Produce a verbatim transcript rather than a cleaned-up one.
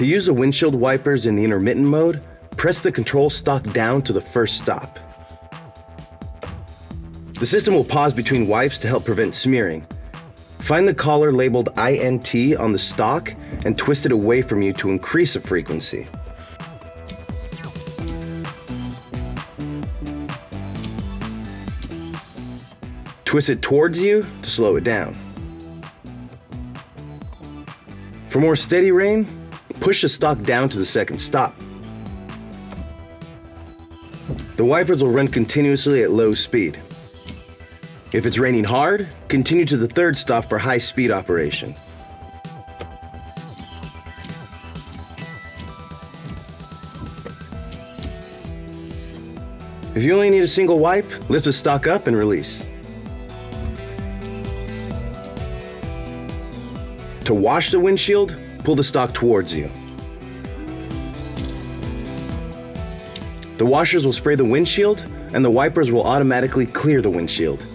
To use the windshield wipers in the intermittent mode, press the control stalk down to the first stop. The system will pause between wipes to help prevent smearing. Find the collar labeled I N T on the stalk and twist it away from you to increase the frequency. Twist it towards you to slow it down. For more steady rain, push the stalk down to the second stop. The wipers will run continuously at low speed. If it's raining hard, continue to the third stop for high speed operation. If you only need a single wipe, lift the stalk up and release. To wash the windshield, pull the stalk towards you. The washers will spray the windshield, and the wipers will automatically clear the windshield.